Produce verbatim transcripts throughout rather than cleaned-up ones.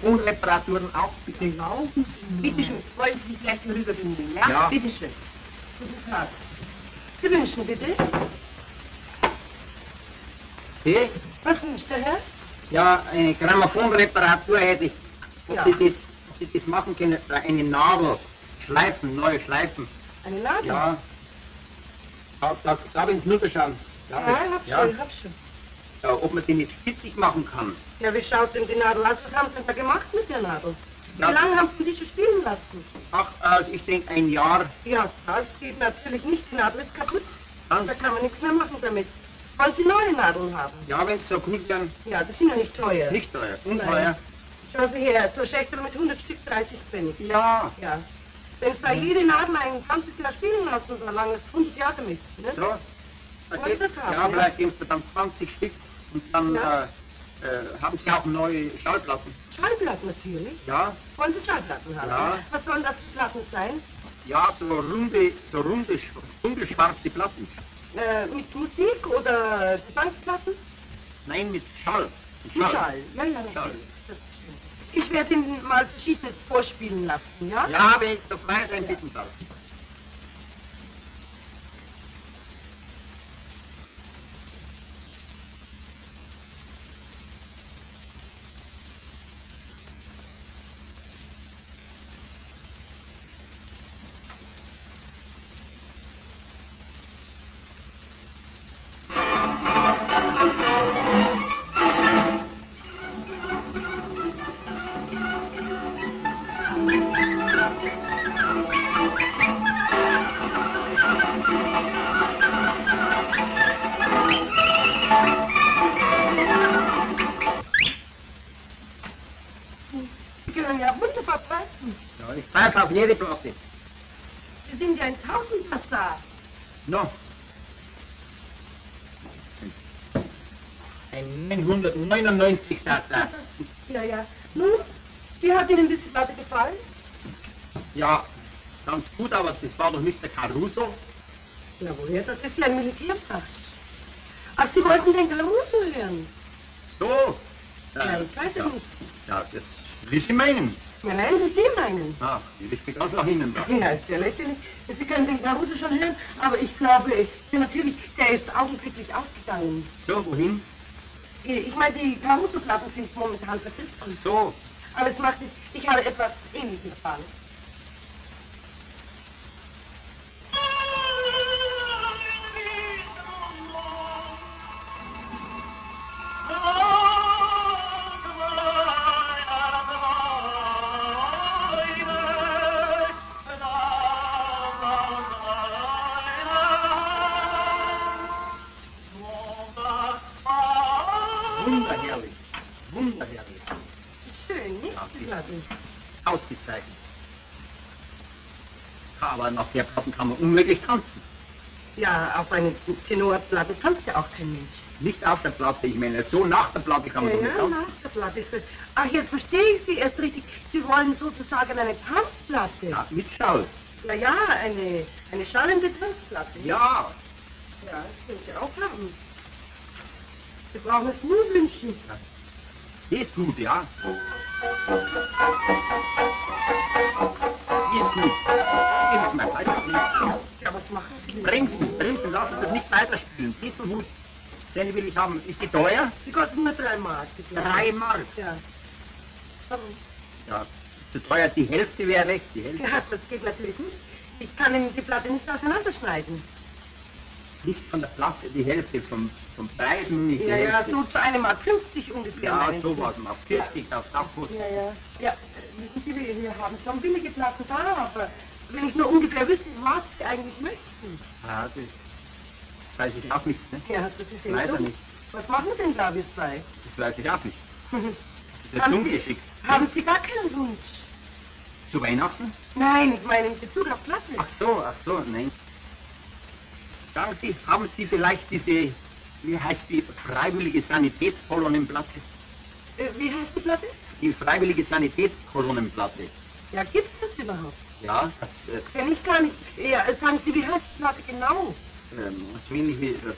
Balkonreparaturen auch bitte laufen. Bitte schön, wollen Sie gleich rüberbringen? Ja? Ja. Bitte schön. Guten Tag. Sie wünschen bitte? Hey? Was wünscht der Herr? Ja, eine Grammophonreparatur hätte ich. Ob, ja. Sie das, ob Sie das machen können? Eine Nadel. Schleifen, neue Schleifen. Eine Nadel? Ja. Da, da, da bin ich nur geschaut. Ja, ja, ich hab schon, ich hab schon. Ja, ob man die nicht spitzig machen kann. Ja, wie schaut denn die Nadel aus? Was haben Sie denn da gemacht mit der Nadel? Wie ja. lange haben Sie die schon spielen lassen? Ach, also ich denke ein Jahr. Ja, das geht natürlich nicht. Die Nadel ist kaputt. Ja. Da kann man nichts mehr machen damit. Wollen Sie neue Nadeln haben? Ja, wenn Sie so gut sind. Ja, das sind ja nicht teuer. Nicht teuer, unteuer. Schauen Sie her, so Schächtel mit hundert Stück dreißig Pfennig. Ja. Ja. Wenn Sie da hm. jede Nadel ein ganzes Jahr spielen lassen, so lange ist hundert Jahre mit. Ne? So. Okay. Das haben, ja, vielleicht geben Sie dann zwanzig Stück und dann ja. äh, äh, haben Sie auch neue Schallplatten. Schallplatten natürlich? Ja. Wollen Sie Schallplatten haben? Ja. Was sollen das für Platten sein? Ja, so runde, so runde, runde schwarze Platten. Äh, mit Musik oder Gesangsplatten? Nein, mit Schall. Mit Schall. Schall. Ja, ja, Schall. Das ist schön. Ich werde Ihnen mal verschiedenes vorspielen lassen, ja? Ja, wenn ich so frei sein bitten darf. Auf jede Platte. Sie sind ja ein Tausendpassar. No. Ein neunhundertneunundneunzig Sassar. Ja, ja. Nun, wie hat Ihnen diese Platte gefallen? Ja, ganz gut, aber das war doch nicht der Caruso. Na woher, das ist ja ein Militärfach. Ach, Sie wollten den Caruso hören. So. Ja, ich weiß es nicht. Ja, das will ich meinen. Nein, nein, das ist Sie meinen. Ach, die Richtung auch nach Ihnen da. Ja, ist ja lächerlich. Sie können den Caruso schon hören, aber ich glaube, natürlich, der ist augenblicklich ausgegangen. So, wohin? Ich meine, die Caruso-Platten sind momentan verzichtet. So. Aber es macht nichts. Ich habe etwas Ähnliches erfahren. Wunderherrlich. Wunderherrlich. Schön, nicht? Ausgezeichnet. Ausgezeichnet. Aber nach der Platten kann man unmöglich tanzen. Ja, auf einer Tenorplatte tanzt ja auch kein Mensch. Nicht auf der Platte, ich meine, so nach der Platte kann man ja, so nicht tanzen. Ja, nach der Platte. Ist das... Ach, jetzt verstehe ich Sie erst richtig. Sie wollen sozusagen eine Tanzplatte. Ja, mit Schall. Na ja, eine, eine schallende Tanzplatte. Ja. Ja, das können Sie auch haben. Wir brauchen es nur wünschen. Die ist gut, ja? Die ist gut. Die müssen wir weiterspielen. Ja, was machen Sie? Bringen Sie, bringen Sie, lassen Sie das nicht weiterspielen. Die ist so gut. Den will ich haben. Ist die teuer? Die kostet nur drei Mark. Drei Mark? Ja. Ja, zu teuer. Die Hälfte wäre recht. Die Hälfte. Ja, das geht natürlich nicht. Ich kann Ihnen die Platte nicht auseinanderschneiden. Nicht von der Platte, die Hälfte, vom, vom Preis nicht die Hälfte. Ja, ja, so zu einem Mark fünfzig ungefähr. Ja, so was, Mark vierzig, das ist auch gut. Ja, ja, ja, wissen Sie, wir haben schon billige Platten da, aber wenn ich nur ungefähr wüsste, was Sie eigentlich möchten. Ja, das weiß ich auch nicht, ne? Ja, das ist eben so. Nicht. Was machen wir denn da, wir zwei? Das weiß ich auch nicht. Das ist ungeschickt. Haben Sie gar keinen Wunsch? Zu Weihnachten? Nein, ich meine in Bezug auf Platten. Ach so, ach so, nein. Sagen Sie, haben Sie vielleicht diese, wie heißt die, freiwillige Sanitätskolonnenplatte? Äh, wie heißt die Platte? Die freiwillige Sanitätskolonnenplatte. Ja, gibt's das überhaupt? Ja, das... Äh, kenn ich gar nicht. Ja, sagen Sie, wie heißt die Platte genau? Ähm, was will ich, wie, das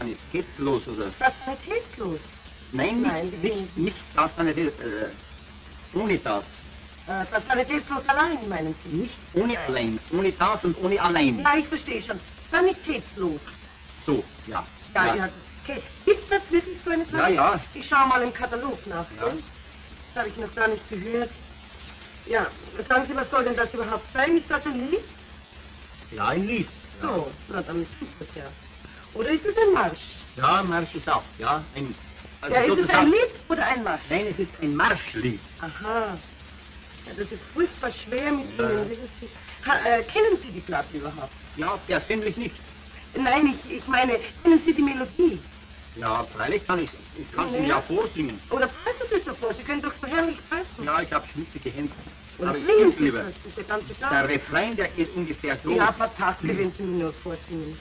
sanitätslos, oder? Das sanitätslos? Nein, Nein nicht, nicht, nicht das sanitätslos, äh, ohne das. Äh, das war jetzt bloß allein, meinen Sie? Nicht ohne allein, ohne das und ohne allein. Ja, ich verstehe schon. Damit geht's los. So, ja. Ja, ja, ja, okay. Gibt's das wirklich so eine Sache? Ja, ja. Ich schau mal im Katalog nach. Ja. Das habe ich noch gar nicht gehört. Ja, sagen Sie, was soll denn das überhaupt sein? Ist das ein Lied? Ja, ein Lied. Ja. So, na, damit ist das ja. Oder ist es ein Marsch? Ja, Marsch ist auch, ja. Ein, also ja, ist es ein Lied oder ein Marsch? Nein, es ist ein Marschlied. Aha. Ja, das ist furchtbar schwer mit ja. Ihnen. Ha, äh, kennen Sie die Platte überhaupt? Ja, persönlich nicht. Nein, ich, ich meine, kennen Sie die Melodie? Ja, freilich kann ich, ich kann nee. Ihnen ja vorsingen. Oder passen Sie sofort, Sie können doch so herrlich passen. Ja, ich habe schmutzige Hände. Aber singen Sie lieber. Das ist der, der Refrain, der geht ungefähr so. Ja, fantastisch, wenn Sie mir nur vorsingen.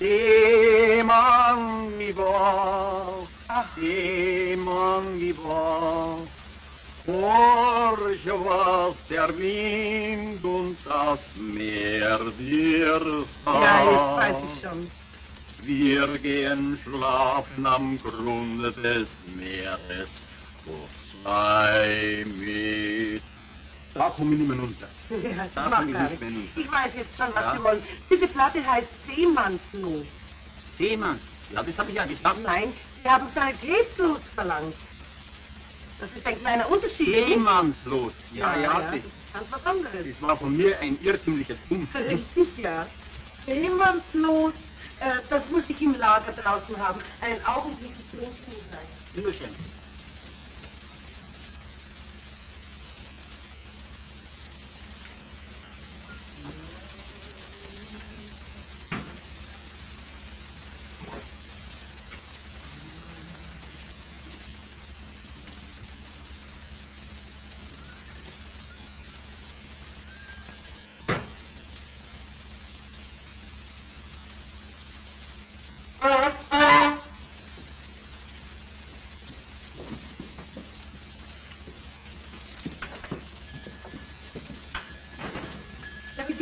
Demon mi voz, demon mi voz, horche, was der Wind und das Meer dir sagt. Ja, das weiß ich schon. Wir gehen schlafen am Grunde des Meeres, wo sei mit. Da komme ich nicht mehr runter. Ja, da komme ich nicht mehr runter. Ich weiß jetzt schon, was ja. Sie wollen. Diese Platte heißt Seemannsnot. Seemann? Ja, das habe ich ja gesagt. Nein, Sie haben Sanitätslos verlangt. Das ist ein kleiner Unterschied. Seemannslos. Ja, ja, ja, ja, das ist ganz was anderes. Das war von mir ein irrtümliches Punkt. Richtig, ja. Seemannslos. Äh, das muss ich im Lager draußen haben. Einen Augenblick zu trinken sein. Bitte schön.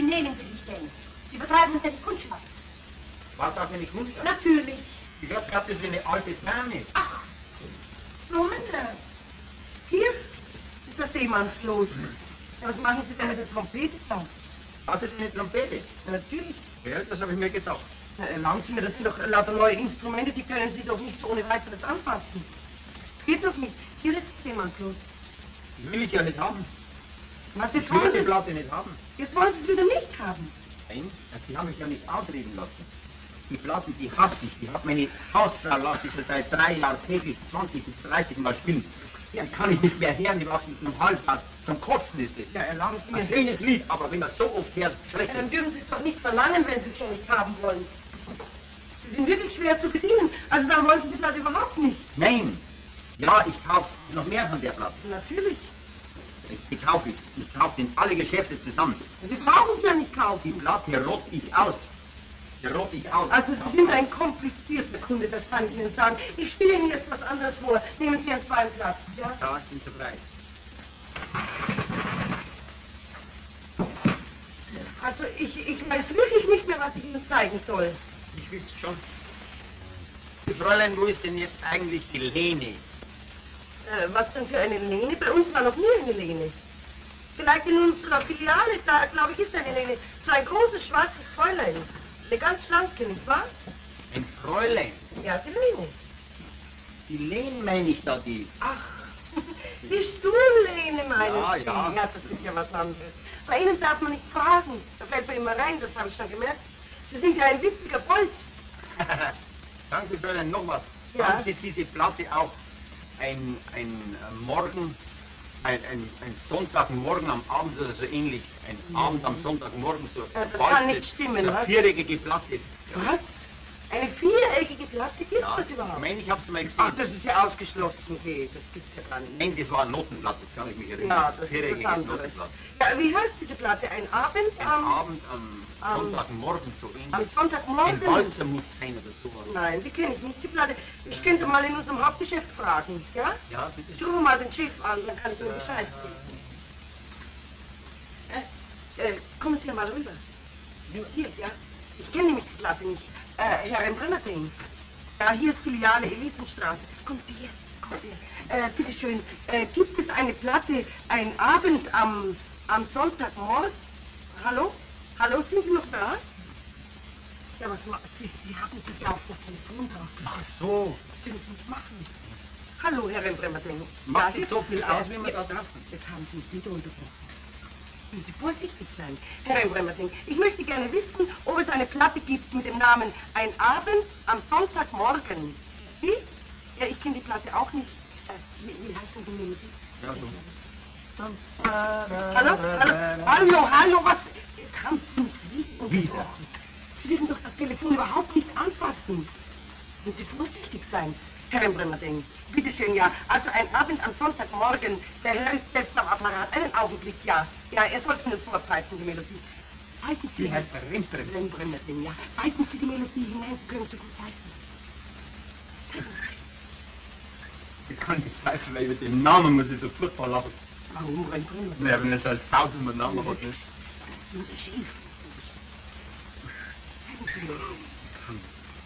Nehmen Sie sich denn? Sie betreiben uns ja die Kundschaft. War das eine Kundschaft? Natürlich. Ich glaube, das ist eine alte Dame. Ach, Blumen. Hier ist das Seemannslos. Ja, was machen Sie denn mit der Trompete? Was ist eine Trompete? Ja, natürlich. Ja, das habe ich mir gedacht. Na, erlauben Sie mir, das sind doch lauter neue Instrumente, die können Sie doch nicht so ohne weiteres anfassen. Geht doch nicht. Hier ist das Seemannslos. Will ich ja nicht haben. Was, jetzt ich will die Platte nicht haben. Jetzt wollen Sie es wieder nicht haben. Nein, Sie haben mich ja nicht ausreden lassen. Die Platte, die hasse ich. Die hat meine Hausfrau lassen, schon seit drei Jahren täglich zwanzig bis dreißig Mal spielen. Ja, kann ich nicht mehr hören, die macht mit einem Halsband. Zum Kotzen ist es. Ja, erlauben Sie mir. Ein schönes Lied, aber wenn man so oft hört, schrecklich. Ja, dann dürfen Sie es doch nicht verlangen, wenn Sie es schon nicht haben wollen. Sie sind wirklich schwer zu bedienen. Also dann wollen Sie die Platte überhaupt nicht. Nein. Ja, ich kaufe noch mehr von der Platte. Natürlich. Ich kaufe, ich kaufe in alle Geschäfte zusammen. Sie brauchen es ja nicht kaufen. Die Platte rot ich aus. Die rot ich aus. Also Sie sind ein komplizierter Kunde, das kann ich Ihnen sagen. Ich spiele Ihnen jetzt was anderes vor. Nehmen Sie einen zweiten Platz, ja? Ja, ich bin so frei. Also ich, ich weiß wirklich nicht mehr, was ich Ihnen zeigen soll. Ich wüsste schon. Die Fräulein, wo ist denn jetzt eigentlich die Lene? Was denn für eine Lene? Bei uns war noch nie eine Lene. Vielleicht in unserer Filiale, da glaube ich, ist eine Lene. So ein großes, schwarzes Fräulein. Eine ganz schlanke, nicht wahr? Ein Fräulein? Ja, die Lene. Die Lene meine ich da, die. Ach, die Stuhllehne meine ich. Ja, ja. Ja, das ist ja was anderes. Bei Ihnen darf man nicht fragen. Da fällt man immer rein, das habe ich schon gemerkt. Sie sind ja ein witziger Bolz. Danke, Fräulein, noch was. Ja. Haben Sie diese Platte auch? Ein, ein Morgen, ein, ein, ein Sonntagmorgen am Abend oder so ähnlich, ein mhm. Abend am Sonntagmorgen so. Ja, das kann nicht stimmen, so eine viereckige Platte. Was? Eine viereckige Platte gibt es ja, das überhaupt? Ich meine, ich habe es mal gesehen. Ach, das ist ja ausgeschlossen. Okay, das gibt es ja gar nicht. Nein, das war eine Notenplatte, das kann ich mich erinnern. Ja, das viereckige Notenplatte. Ja, wie heißt diese Platte? Ein Abend am... Ein Abend am, am Sonntagmorgen so ähnlich. Am Sonntagmorgen? Ein Walzer muss sein oder sowas. Nein, die kenne ich nicht, die Platte. Ich könnte mal in unserem Hauptgeschäft fragen, ja? Ja, bitte. Ich rufe mal den Chef an, dann kann ich mir Bescheid geben. Äh, äh, kommen Sie mal rüber. Sie sind hier, ja? Ich kenne nämlich die Platte nicht. Äh, Herr Brennerling. Ja, hier ist Filiale Elisenstraße. Kommt Sie her. Äh, bitte schön, äh, gibt es eine Platte, ein Abend am, am Sonntagmorgen? Hallo? Hallo, sind Sie noch da? Ja, was machen Sie? Sie haben sich ja auf das Telefon drauf. Ach so. Sie müssen es machen. Hallo, Herr Rembrandt-Dengo. Macht nicht so viel aus, wie man das darf. Das haben Sie uns wieder unterbrochen. Müssen Sie vorsichtig sein. Herr Rembrandt-Dengo, ich möchte gerne wissen, ob es eine Platte gibt mit dem Namen Ein Abend am Sonntagmorgen. Wie? Ja, ich kenne die Platte auch nicht. Wie, wie heißt denn die Musik? Ja, so. Hallo? Hallo? Hallo, hallo, was? Jetzt haben Sie mich wieder unterbrochen. Sie dürfen doch das Telefon überhaupt nicht anfassen. Müssen Sie vorsichtig sein. Herr Rembrandt-Dengo, bitteschön, ja. Also ein Abend am Sonntagmorgen, der Herr ist selbst am Apparat. Einen Augenblick, ja. Ja, er soll schon vorpfeifen, die Melodie. Pfeifen Sie, Herr Rembrandt-Dengo, ja. Pfeifen Sie die Melodie hinein, Sie können so gut pfeifen. Ich kann nicht pfeifen, weil mit dem Namen muss ich so furchtbar lachen. Warum, Rembrandt-Dengo? Ja, wenn es als tausendmal Name hat, nicht? Das ist schief.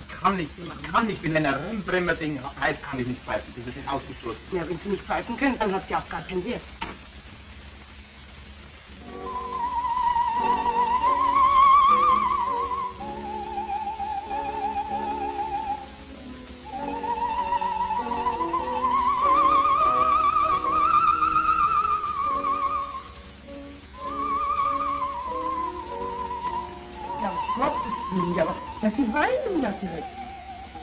Ich kann nicht, ich kann nicht, wenn ein Rembrandt-Ding heißt, kann ich nicht pfeifen, das ist ausgeschlossen. Ja, wenn Sie nicht pfeifen können, dann hat es ja auch gar keinen Wert. Ja, aber ja, Sie weinen ja direkt.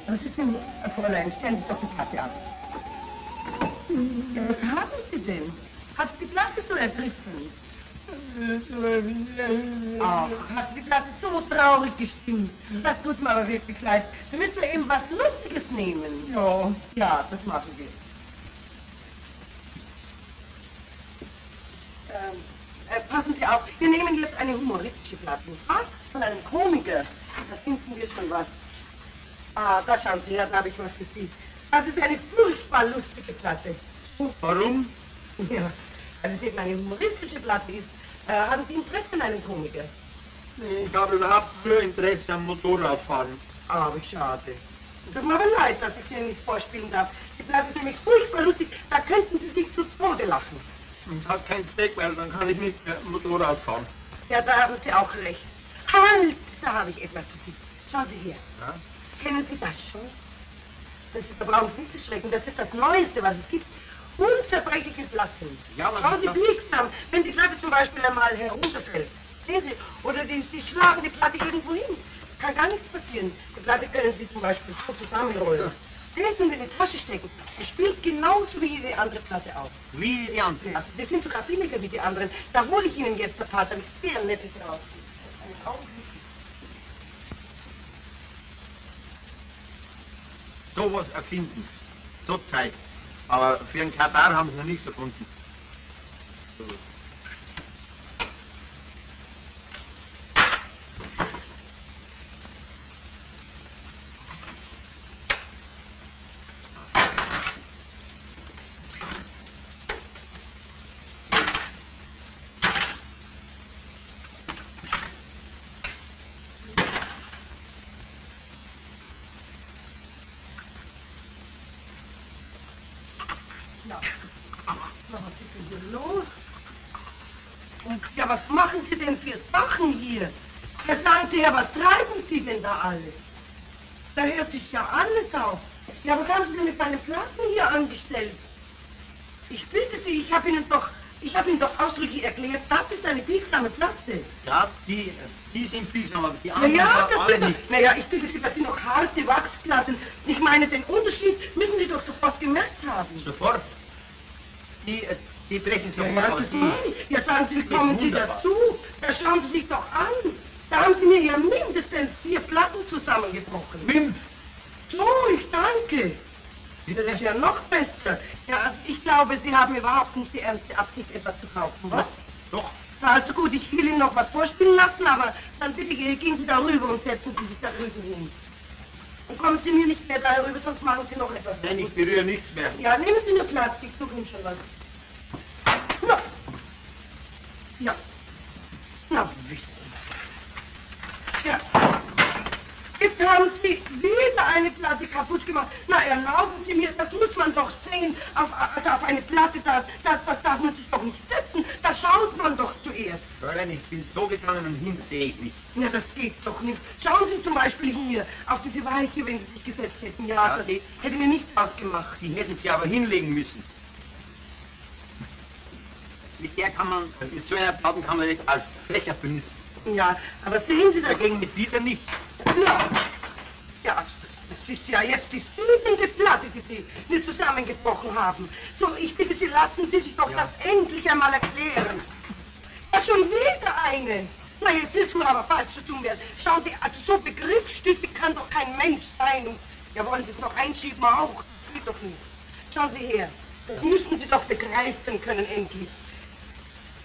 Was ist denn, Fräulein, stellen Sie doch die Platte an. Ja, was haben Sie denn? Hat die Platte so ergriffen? Ach, hat die Platte so traurig gestimmt. Das tut mir aber wirklich leid. Da müssen wir eben was Lustiges nehmen. Ja. Ja, das machen wir. Ähm, äh, passen Sie auf, wir nehmen jetzt eine humoristische Platte, was? Von einem Komiker. Da finden wir schon was. Ah, da schauen Sie her, da habe ich was für Sie. Das ist eine furchtbar lustige Platte. Warum? Ja, weil es eben eine humoristische Platte ist. Äh, haben Sie Interesse an einem Komiker? Nee, ich habe überhaupt nur Interesse am Motorradfahren. Ah, wie schade. Tut mir aber leid, dass ich Ihnen nicht vorspielen darf. Die Platte ist nämlich furchtbar lustig, da könnten Sie sich zu Tode lachen. Ich habe keinen Steck, weil dann kann ich nicht mehr Motorrad fahren. Ja, da haben Sie auch recht. Halt! Da habe ich etwas für Sie. Schauen Sie her. Ja? Kennen Sie das schon? Das ist, da brauchen Sie nicht zu schrecken. Das ist das Neueste, was es gibt. Unzerbrechliches Lassen. Ja, schauen Sie biegsam, wenn die Platte zum Beispiel einmal herunterfällt. Sehen Sie? Oder die, Sie schlagen die Platte irgendwo hin. Kann gar nichts passieren. Die Platte können Sie zum Beispiel so zusammenrollen. Sehen Sie, in die Tasche stecken. Es spielt genauso wie die andere Platte auf. Wie die andere? Also, wir sind sogar billiger wie die anderen. Da hole ich Ihnen jetzt ein paar, damit es sehr nett ist raus. So was erfinden, so Zeit. Aber für einen Katar haben sie noch nichts erfunden. So. Ja, was machen Sie denn für Sachen hier? Ja, sagen Sie her, was treiben Sie denn da alles? Da hört sich ja alles auf. Ja, was haben Sie denn mit meinen Platten hier angestellt? Ich bitte Sie, ich habe Ihnen doch, ich habe Ihnen doch ausdrücklich erklärt, das ist eine biegsame Platte. Ja, die, die sind biegsam, aber die anderen naja, das alle nicht. Naja, ich bitte Sie, das sind noch harte Wachsplatten. Ich meine, den Unterschied müssen Sie doch sofort gemerkt haben. Sofort? Die, die brechen sich ja, um. Sie, ja, sagen Sie, kommen Sie dazu. Da schauen Sie sich doch an. Da haben Sie mir ja mindestens vier Platten zusammengebrochen. Fünf. So, ich danke. Das ist ja noch besser. Ja, also ich glaube, Sie haben überhaupt nicht die ernste Absicht, etwas zu kaufen, was? Doch. Na, also gut, ich will Ihnen noch was vorspielen lassen, aber dann bitte gehen Sie darüber und setzen Sie sich da drüben hin. Und kommen Sie mir nicht mehr darüber, sonst machen Sie noch etwas. Nein, ich berühre nichts mehr. Ja, nehmen Sie nur Platz, ich suche Ihnen schon was. Na, ja, na, wissen. Ja, Jetzt haben Sie wieder eine Platte kaputt gemacht. Na, erlauben Sie mir, das muss man doch sehen. Auf, also auf eine Platte, das, das, das darf man sich doch nicht setzen. Da schaut man doch zuerst. Fräulein, ich bin so gegangen und hin sehe ich nicht. Ja, das geht doch nicht. Schauen Sie zum Beispiel hier, auf diese Weiche, wenn Sie sich gesetzt hätten. Ja, ja. Das hätte mir nichts ausgemacht. Die hätten Sie aber hinlegen müssen. Mit der kann man, mit so einer Platte kann man das als Fächer benutzen. Ja, aber sehen Sie dagegen mit dieser nicht. Ja, ja, das ist ja jetzt die siebente Platte, die Sie mir zusammengebrochen haben. So, ich bitte Sie, lassen Sie sich doch ja. das endlich einmal erklären. Ja, schon wieder eine. Na, jetzt ist mir aber falsch zu tun werden. Schauen Sie, also so begriffsstützig kann doch kein Mensch sein. Und, ja, wollen Sie es noch einschieben auch? Das geht doch nicht. Schauen Sie her, das müssen Sie doch begreifen können endlich.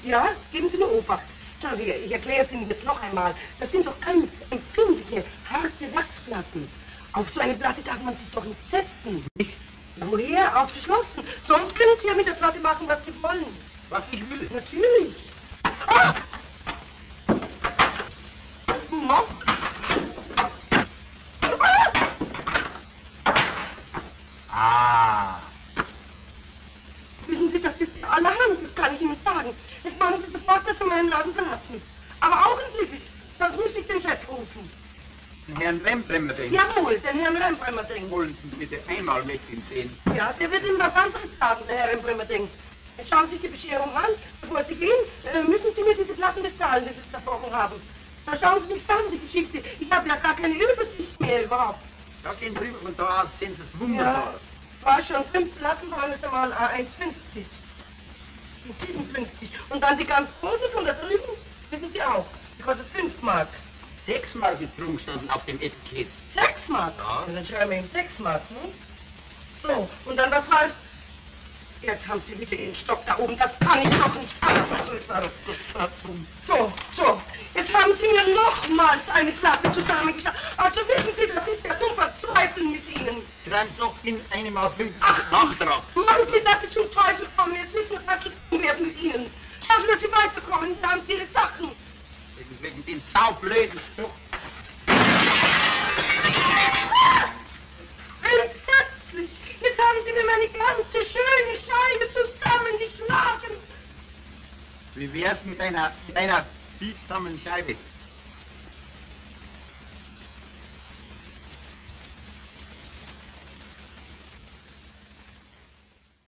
Ja, geben Sie nur Obacht. Schauen Sie, ich erkläre es Ihnen jetzt noch einmal. Das sind doch ganz empfindliche, harte Wachsplatten. Auf so eine Platte darf man sich doch nicht setzen. Nicht? Woher? Ausgeschlossen. Sonst können Sie ja mit der Platte machen, was Sie wollen. Was ich will? Natürlich. Ah! Noch? Ah! Wissen Sie, das ist allerhand, das kann ich Ihnen sagen. Jetzt machen Sie sofort das in meinem Laden verlassen. Aber augenblicklich, sonst muss ich den Chef rufen. Den Herrn Rembremer denken? Jawohl, den Herrn Rembremer denken. Wollen Sie bitte einmal mit ihm sehen? Ja, der wird Ihnen was anderes sagen, der Herr Rembremer denken. Jetzt schauen Sie sich die Bescherung an. Bevor Sie gehen, müssen Sie mir diese Platten bezahlen, die Sie zerbrochen haben. Da schauen Sie sich an, die Geschichte. Ich habe ja gar keine Übersicht mehr überhaupt. Da gehen Sie rüber und da aus sehen Sie es wunderbar. Ja, war schon fünf Platten, waren es einmal eins fünfzig. siebenundfünfzig. Und dann die ganz große von da drüben, wissen Sie auch, die kostet fünf Mark. sechs Mark ist drum gestanden auf dem Etikett. sechs Mark? Ja. Und dann schreiben wir ihm sechs Mark, ne? So, und dann was heißt? Jetzt haben Sie wieder den Stock da oben, das kann ich doch nicht haben. So, so, jetzt haben Sie mir nochmals eine Klappe zusammengeschlagen. Also wissen Sie, das ist ja zum Verzweifeln mit Ihnen. Schreiben Sie noch in einem auf fünf Mark drauf. Machen Sie, dass Sie zum Teufel kommen, jetzt müssen wir was zu tun werden mit Ihnen. Schaffen, dass Sie weiterkommen, Sie haben Ihre Sachen. Wegen, wegen den saublöden Stock. Ah! Entsetzlich! Jetzt haben Sie mir meine ganze schöne Scheibe zusammengeschlagen. Wie wär's mit einer, mit einer biegsamen Scheibe?